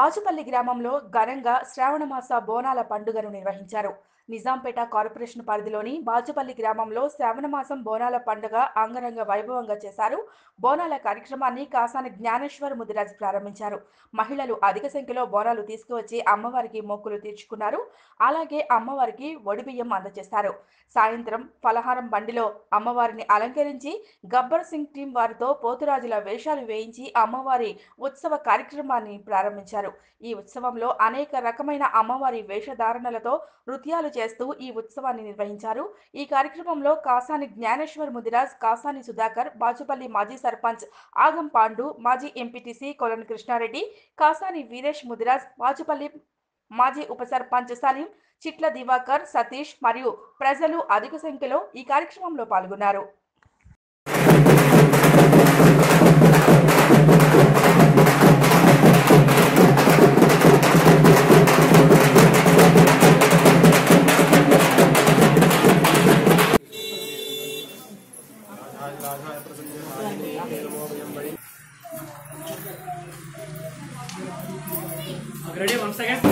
బాచుపల్లి గ్రామంలో ఘనంగా శ్రావణమాస బోనాల పండుగను నిర్వహించారు. నిజాంపేట కార్పొరేషన్ పరిధిలోని బాచుపల్లి గ్రామంలో శ్రావణమాసం బోనాల పండుగ అంగరంగ వైభవంగా చేశారు. బోనాల కార్యక్రమాన్ని కాసాని జ్ఞానేశ్వర్ ముదిరాజ్ ప్రారంభించారు. మహిళలు అధిక సంఖ్యలో బోనాలు తీసుకువచ్చి అమ్మవారికి మొక్కులు తీర్చుకున్నారు. అలాగే అమ్మవారికి వడిబియ్యం అందజేశారు. సాయంత్రం ఫలహారం బండిలో అమ్మవారిని అలంకరించి గబ్బర్ సింగ్ టీం వారితో పోతురాజుల వేషాలు వేయించి అమ్మవారి ఉత్సవ కార్యక్రమాన్ని ప్రారంభించారు. ఈ ఉత్సవంలో అనేక రకమైన అమ్మవారి వేషధారణలతో నృత్యాలు చేస్తూ ఈ ఉత్సవాన్ని నిర్వహించారు. ఈ కార్యక్రమంలో కాసాని జ్ఞానేశ్వర్ ముదిరాజ్, కాసాని సుధాకర్, బాచుపల్లి మాజీ సర్పంచ్ ఆగం పాండు, మాజీ ఎంపీటీసీ కొలన్ కృష్ణారెడ్డి, కాసాని వీరేష్ ముదిరాజ్, బాచుపల్లి మాజీ ఉప సర్పంచ్ సలీం, చిట్ల దివాకర్, సతీష్ మరియు ప్రజలు అధిక సంఖ్యలో ఈ కార్యక్రమంలో పాల్గొన్నారు. Ready, once again.